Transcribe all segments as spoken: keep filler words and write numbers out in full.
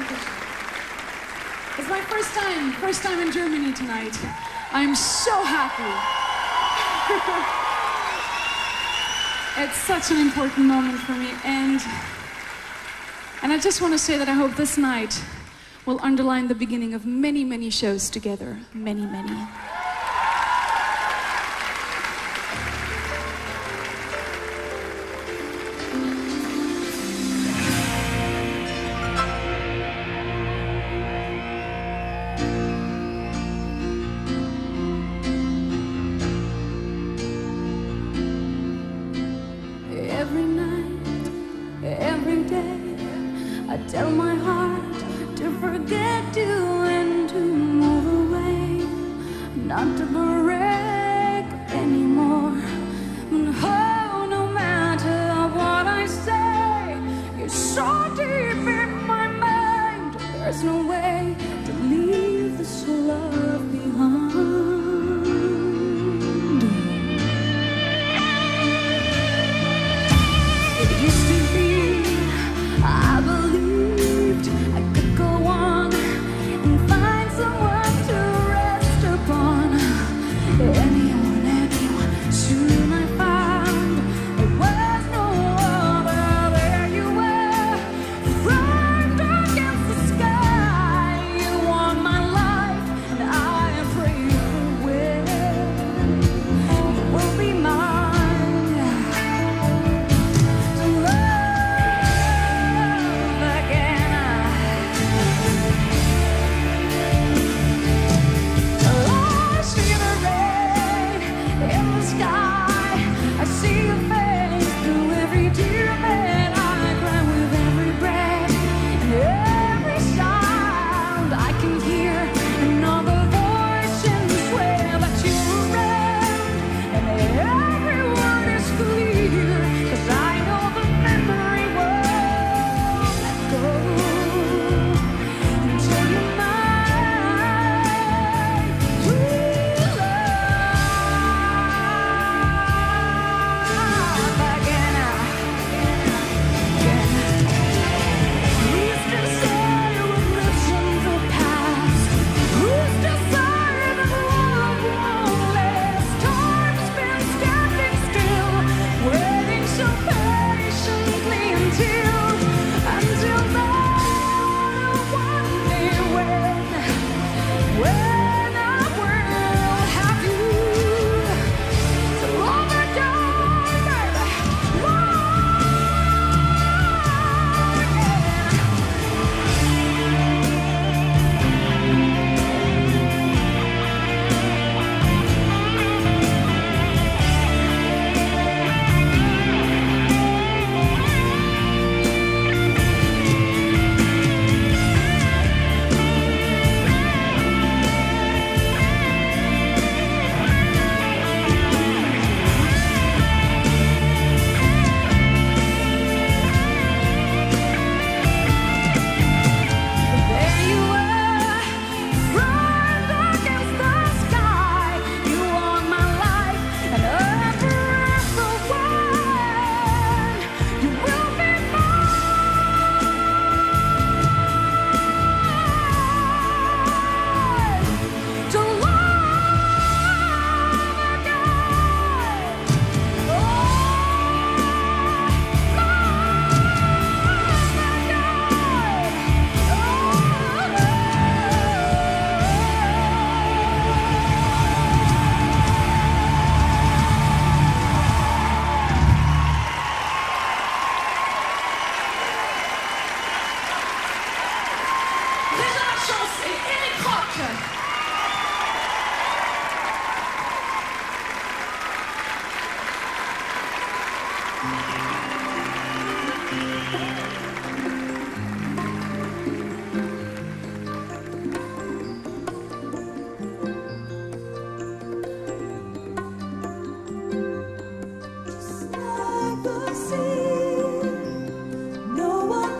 It's my first time, first time in Germany tonight. I'm so happy. It's such an important moment for me. And, and I just want to say that I hope this night will underline the beginning of many, many shows together. Many, many. Tell my heart to forget you and to move away, not to break anymore. Oh, no matter what I say, you're so deep in my mind. There's no way to leave this love behind.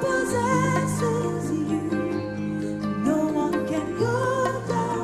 Possesses you, no one can go down.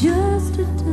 Just a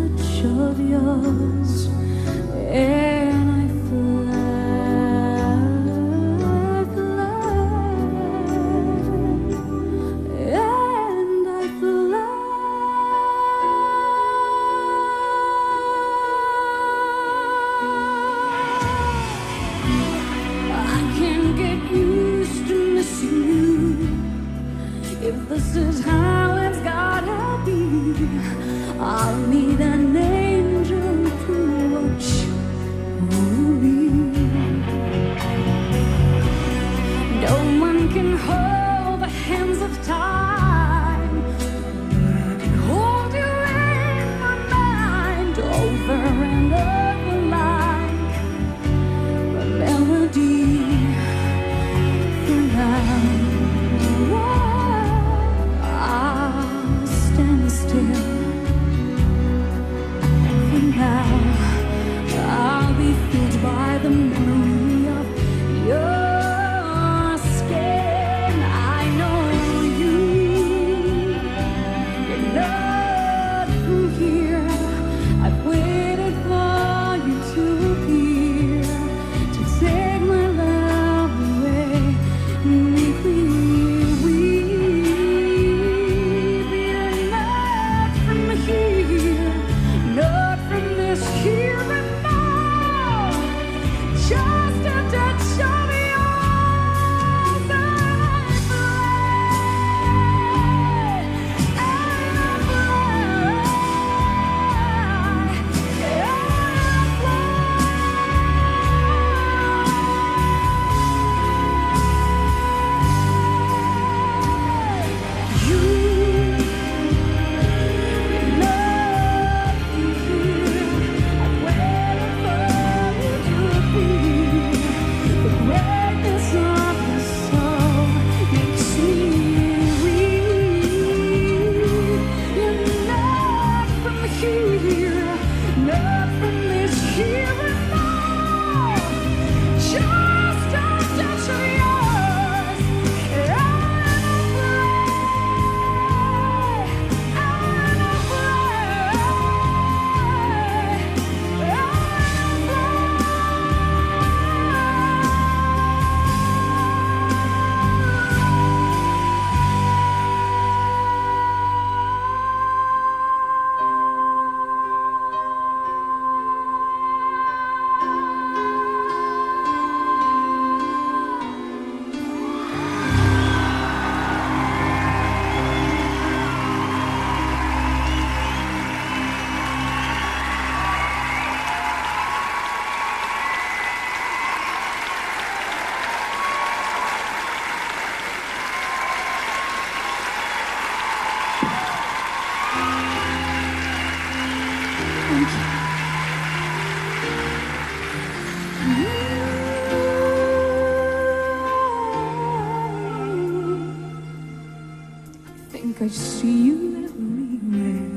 think I see you everywhere.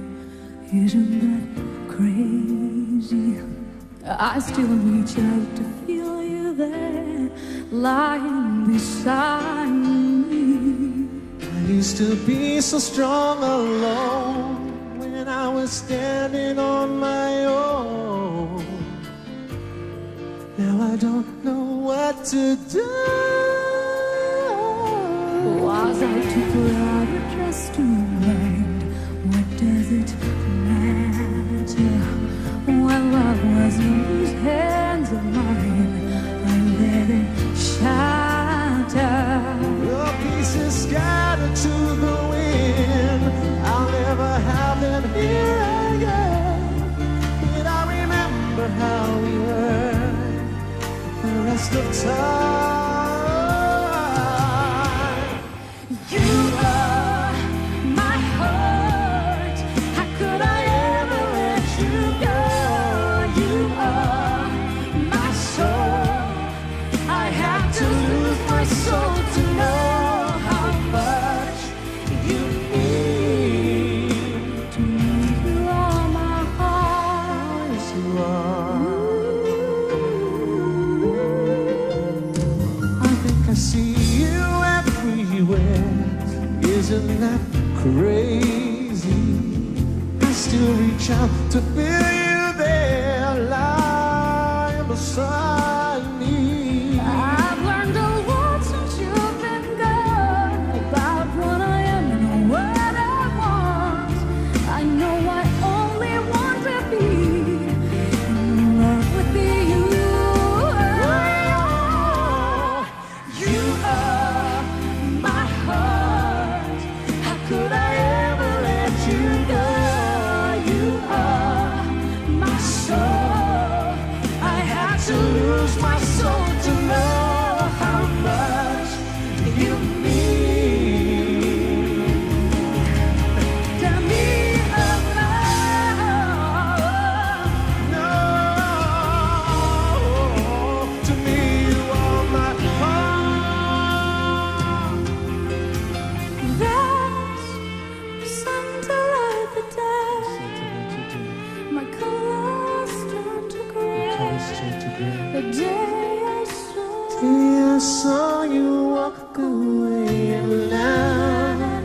Isn't that crazy? I still reach out to feel you there, lying beside me. I used to be so strong alone when I was standing on my own. Now I don't know what to do. Was I too proud or just too blind? What does it matter? When love was in these hands of mine, I let it shatter. Your pieces scattered to the wind, I'll never have them here again. But I remember how we were the rest of time. Isn't that crazy? I still reach out to feel you there, lying beside me. I've learned a lot since you've been gone about what I am and what I want. I know I only want to be in love with you. Oh, you are my heart. Could I ever let you go? You are my soul. I had to lose my soul to know how much you mean to me alone. No, to me you are my heart. The day I saw, day I saw you walk away, and now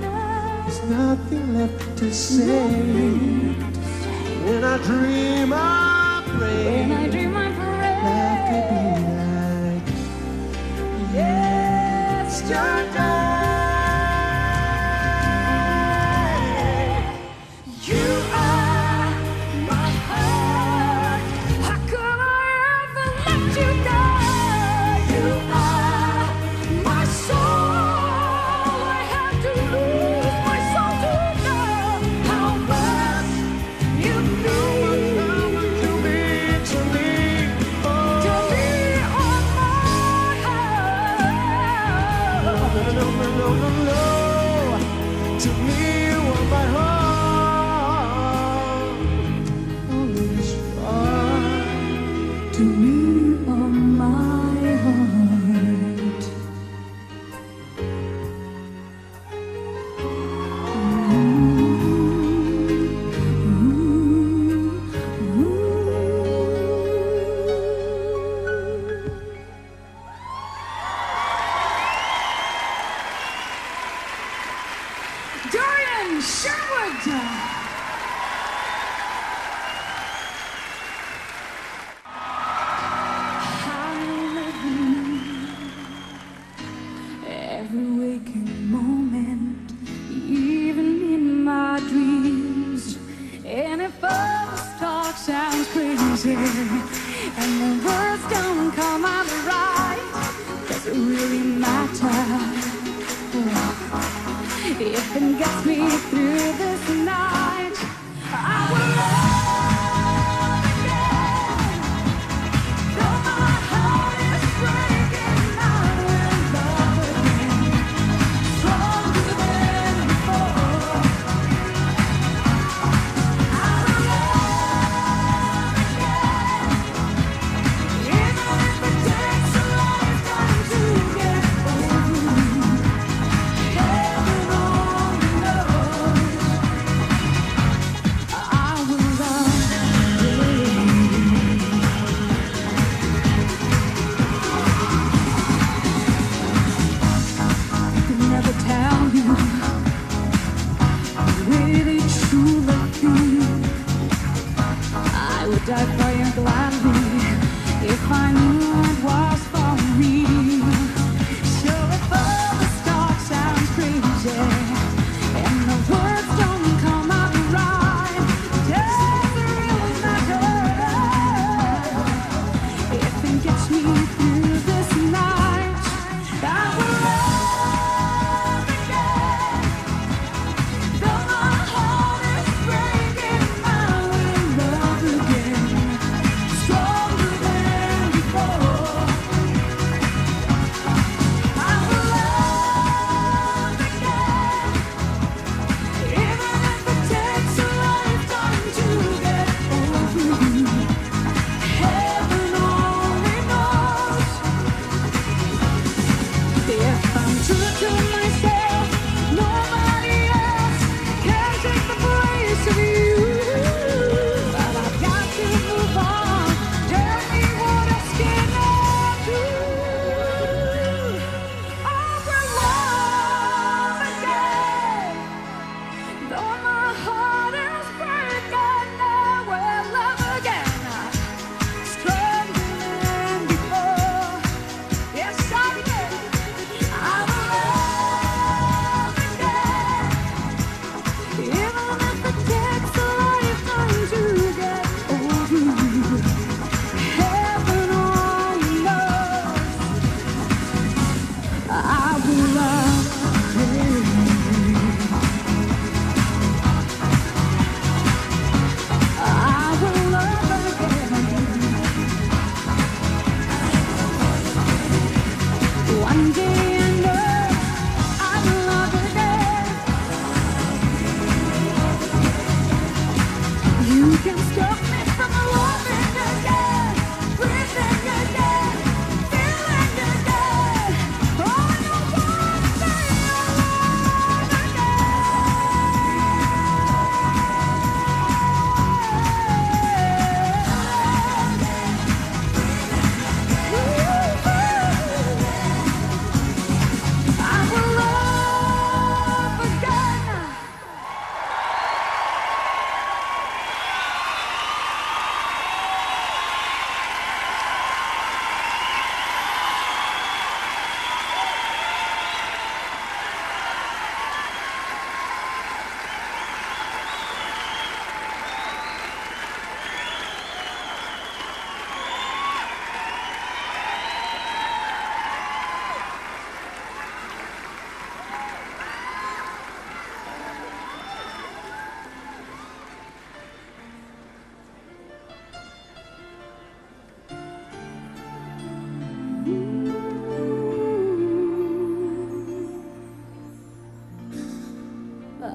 there's nothing left to say. When I dream, I pray. When I dream, I pray. I could be like yesterday. You are my heart. How could I ever let you go? You are my soul. I had to lose my soul to know how much you mean to me, to me, to me on my heart. No, no, no, no, no, no. To me you are my heart. To me, you are my heart. Ooh, ooh, ooh. Dorian Sherwood. Sounds crazy, and the words don't come out right. Does it really matter? If it gets me through this night, I will love.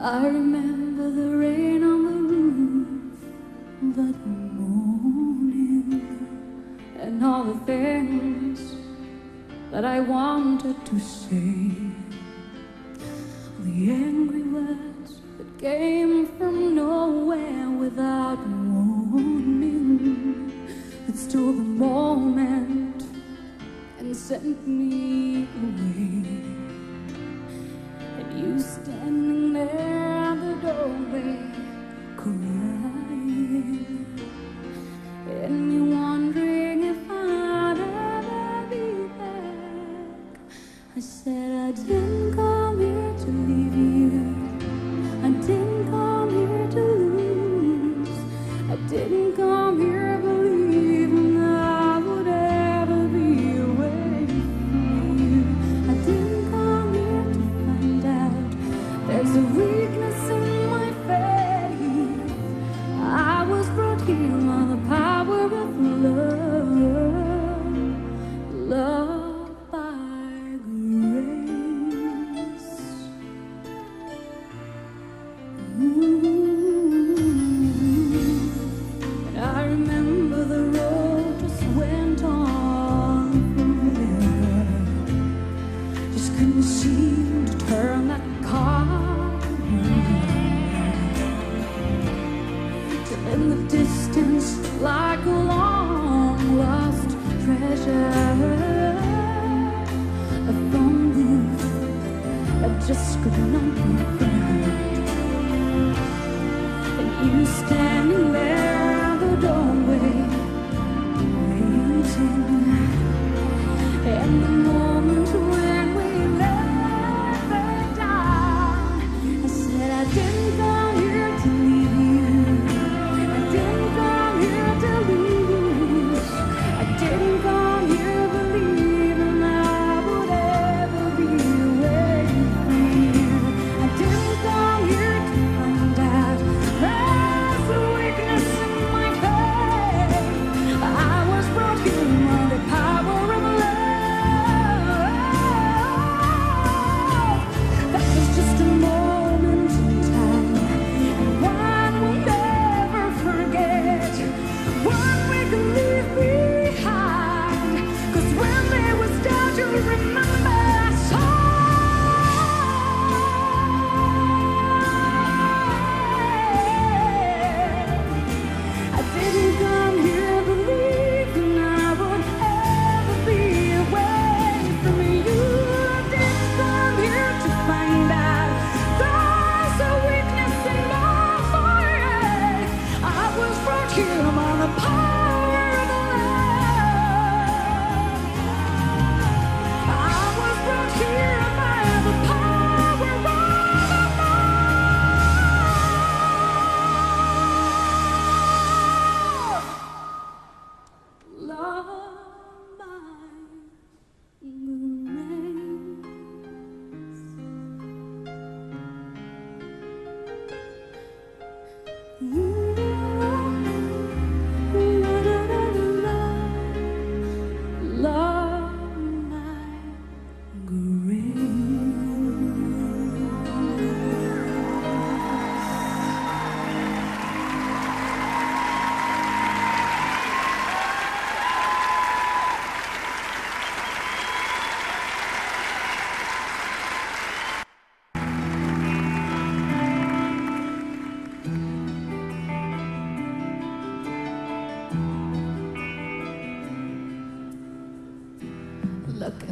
I remember the rain on the roof that morning, and all the things that I wanted to say, the angry words that came from nowhere without warning, that stole the moment and sent me away. And you standing there crying, and you wondering if I'd ever be back. I said I didn't come here to leave you, I didn't come here to lose, I didn't come here believing I would ever be away from you. I didn't come here to find out there's a weakness in like a long lost treasure. I found you, I just could not be found. And you standing there at the doorway, waiting. And the moment when we never die, I said I didn't come here to leave you, I didn't come I was broken by the power of love.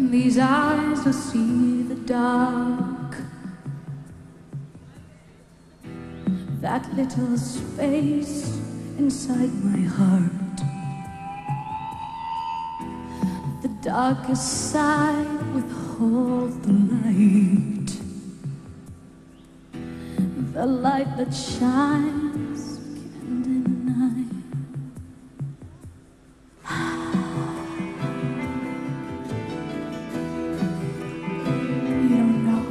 in these eyes will see the dark. That little space inside my heart, the darkest side withhold the light. The light that shines can't deny. You don't know.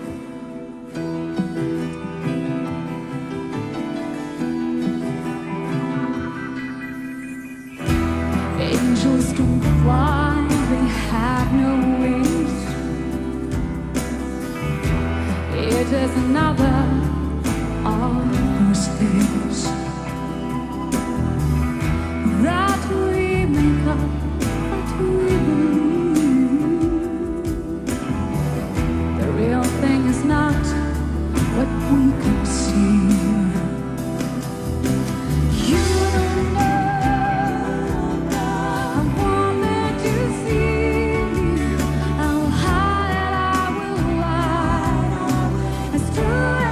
Angels can fly, they have no wings. It is another things that we make up, that we believe. The real thing is not what we can see. You don't know, I wanted to see you. I'll hide it, I will lie. It's true.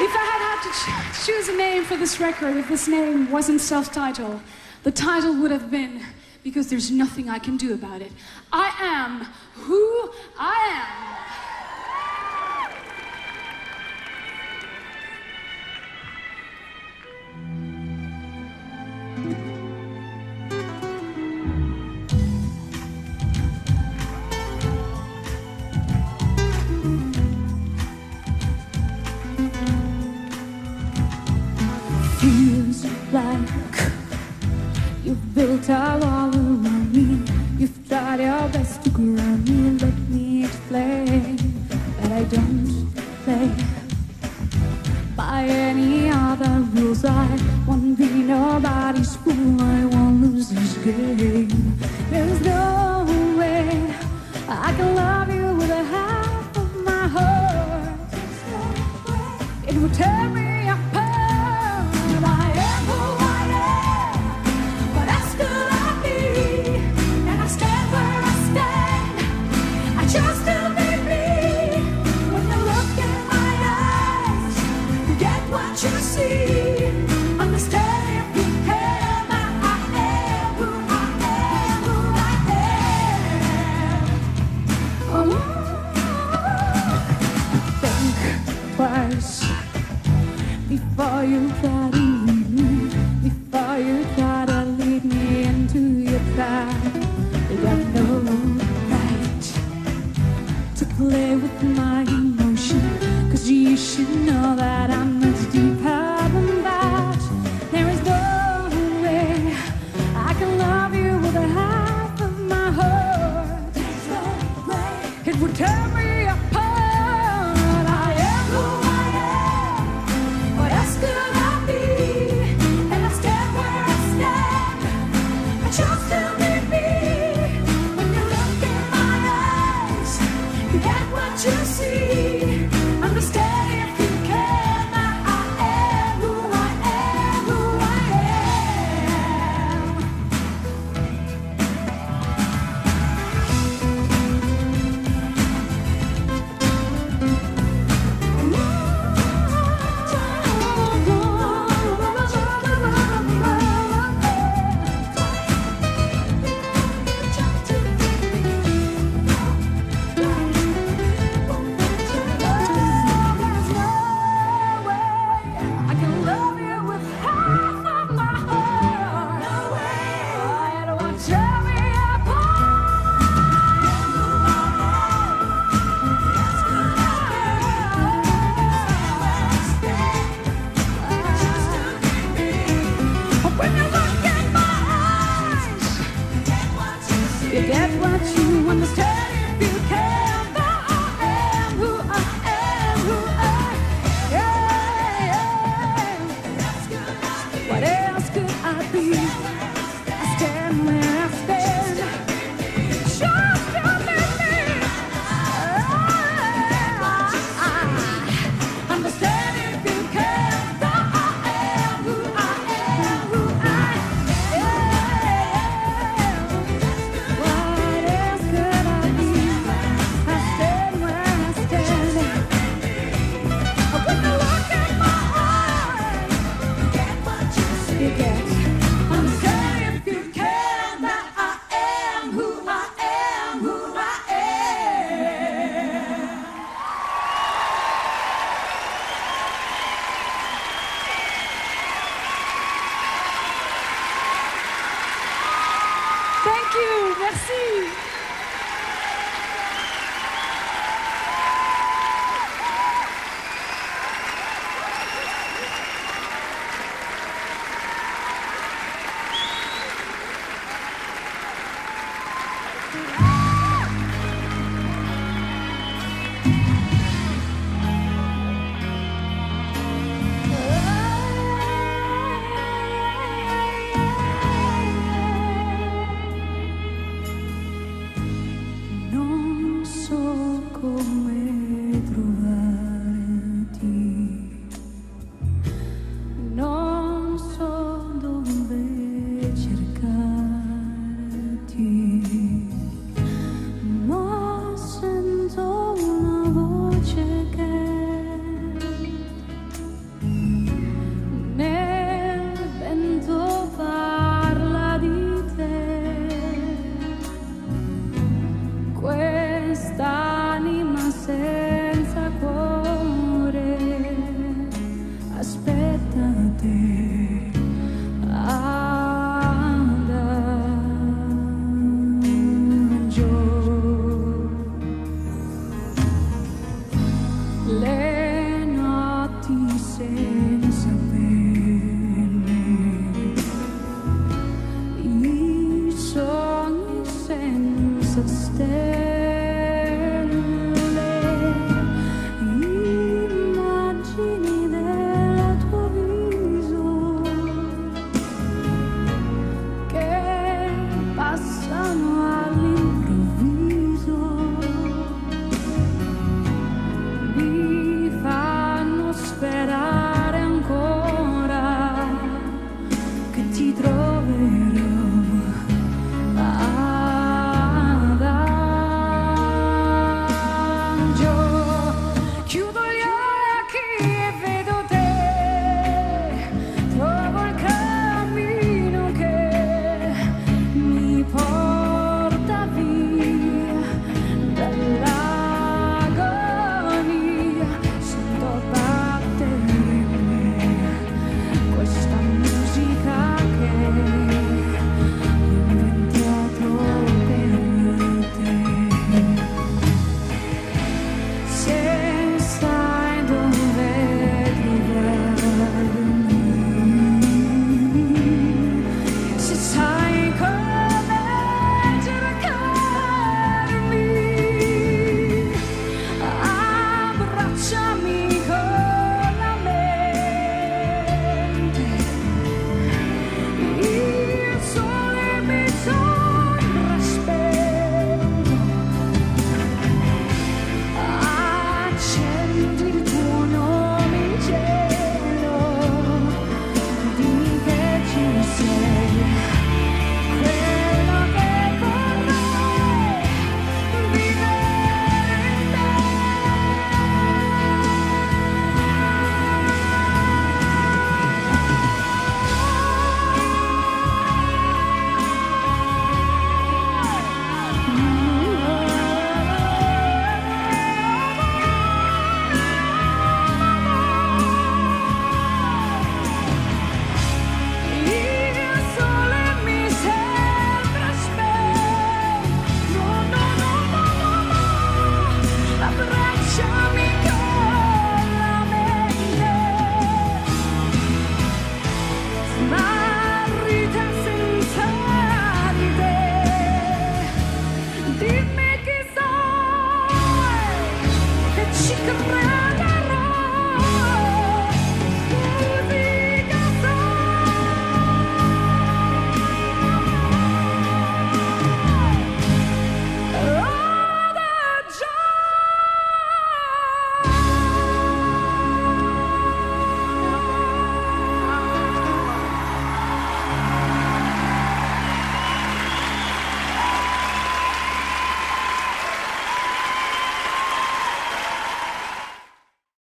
If I had had to ch choose a name for this record, if this name wasn't self-titled, the title would have been, because there's nothing I can do about it, I Am Who I Am. Like you've built a wall around me, you've tried your best to ground me. Let me explain that I don't play by any other rules. I won't be nobody's fool, I won't lose this game. There's no way I can love you with a half of my heart. It would tear me apart. Before you try to lead me, before you try to lead me into your trap, you got no right to play with my emotion. Cause you should know that I'm much deeper than that. There is no way I can love you with a half of my heart. There's no way it would tear me apart. Let not be sense.